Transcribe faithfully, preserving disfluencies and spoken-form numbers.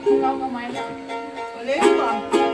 Kau mau main? Boleh, Bang.